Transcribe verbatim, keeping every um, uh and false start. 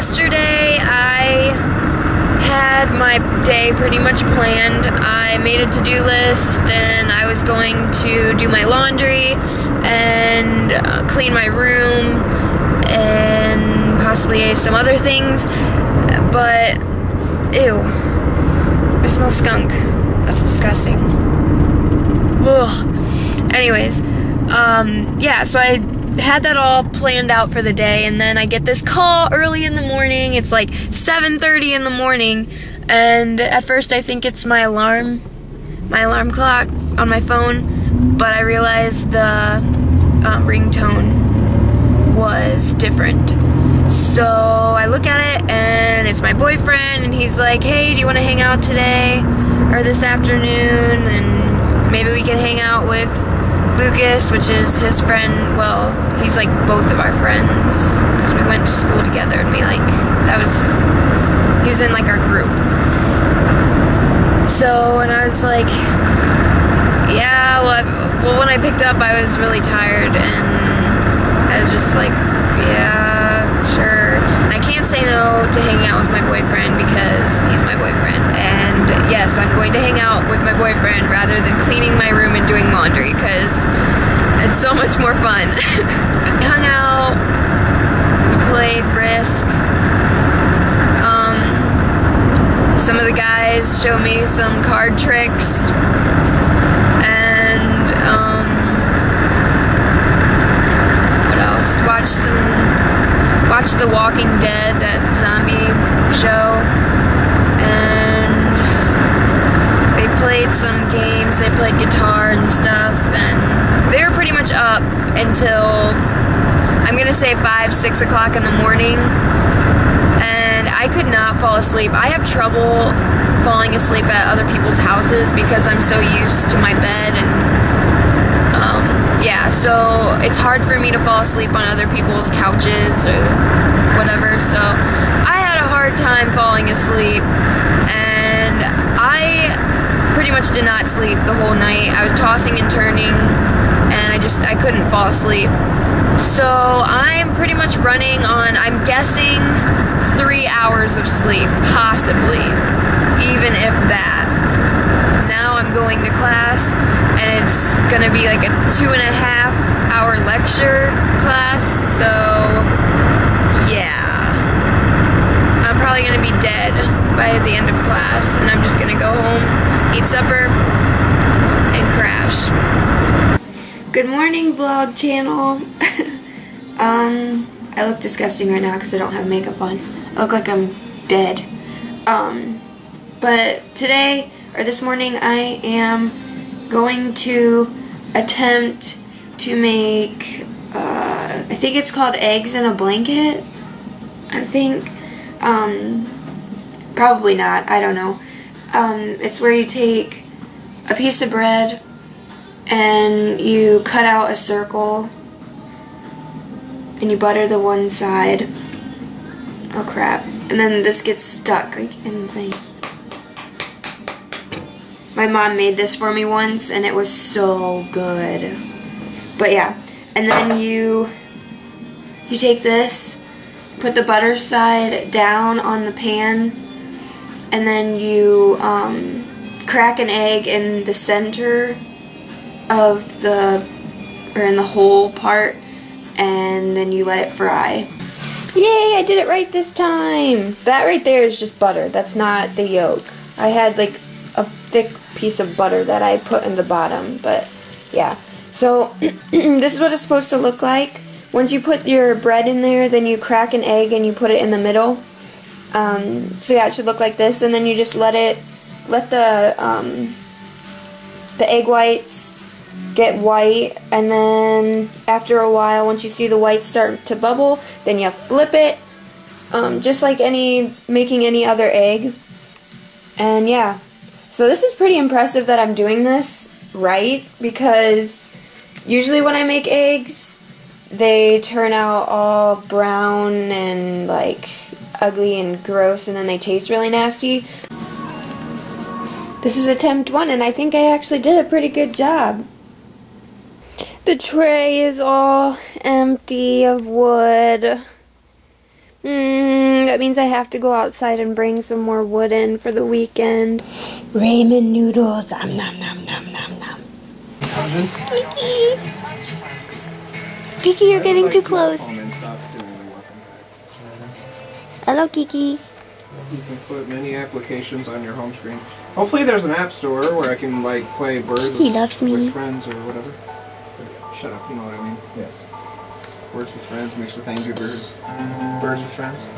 Yesterday I had my day pretty much planned. I made a to-do list and I was going to do my laundry and uh, clean my room and possibly some other things, but ew, I smell skunk. That's disgusting. Ugh. Anyways, um, yeah, so I had that all planned out for the day, and then I get this call early in the morning. It's like seven thirty in the morning, and at first I think it's my alarm, my alarm clock on my phone, but I realized the um, ringtone was different. So I look at it, and it's my boyfriend, and he's like, hey, do you want to hang out today or this afternoon, and maybe we can hang out with Lucas, which is his friend. Well, he's like both of our friends because we went to school together, and we like that was he was in like our group. So, and I was like, yeah, well, I, well when I picked up, I was really tired, and I was just like, yeah, sure. And I can't say no to hanging out with my boyfriend because he's my boyfriend, and yes, I'm going to hang out with my boyfriend rather than cleaning my room and doing laundry because it's so much more fun. I hung out, we played Risk, um, some of the guys showed me some card tricks, and um, what else, watched some watched The Walking Dead, that zombie show, and they played some games, they played guitar and stuff, and they were pretty much up until, I'm gonna say five, six o'clock in the morning, and I could not fall asleep. I have trouble falling asleep at other people's houses because I'm so used to my bed, and um, yeah, so it's hard for me to fall asleep on other people's couches or whatever, so I had a hard time falling asleep, and I pretty much did not sleep the whole night. I was tossing and turning, and I just, I couldn't fall asleep. So I'm pretty much running on, I'm guessing, three hours of sleep, possibly, even if that. Now I'm going to class, and it's going to be like a two and a half hour lecture class, so yeah, I'm probably going to be dead by the end of class, and I'm just going to go home, eat supper, and crash. Good morning, vlog channel. um, I look disgusting right now because I don't have makeup on. I look like I'm dead. Um, but today, or this morning, I am going to attempt to make, uh, I think it's called eggs in a blanket, I think, um, probably not, I don't know. Um, it's where you take a piece of bread and you cut out a circle and you butter the one side, oh crap, and then this gets stuck like in the thing. My mom made this for me once, and it was so good. But yeah, and then you you take this, put the butter side down on the pan, and then you um, crack an egg in the center of the, or in the whole part, and then you let it fry. Yay, I did it right this time! That right there is just butter, that's not the yolk. I had like a thick piece of butter that I put in the bottom, but yeah, so this is what it's supposed to look like. Once you put your bread in there, then you crack an egg and you put it in the middle, um, so yeah, it should look like this, and then you just let it let the um, the egg whites get white, and then after a while, once you see the whites start to bubble, then you flip it, um, just like any making any other egg. And yeah, so this is pretty impressive that I'm doing this right, because usually when I make eggs, they turn out all brown and like ugly and gross, and then they taste really nasty. This is attempt one, and I think I actually did a pretty good job. The tray is all empty of wood. Mmm, That means I have to go outside and bring some more wood in for the weekend. Ramen noodles. Om nom nom nom nom nom. Kiki! Kiki, you're getting too close. Hello, Kiki. You can put many applications on your home screen. Hopefully there's an app store where I can, like, play birds with friends or whatever. Shut up, you know what I mean. Yes. Words with friends mixed with angry birds. Birds with friends.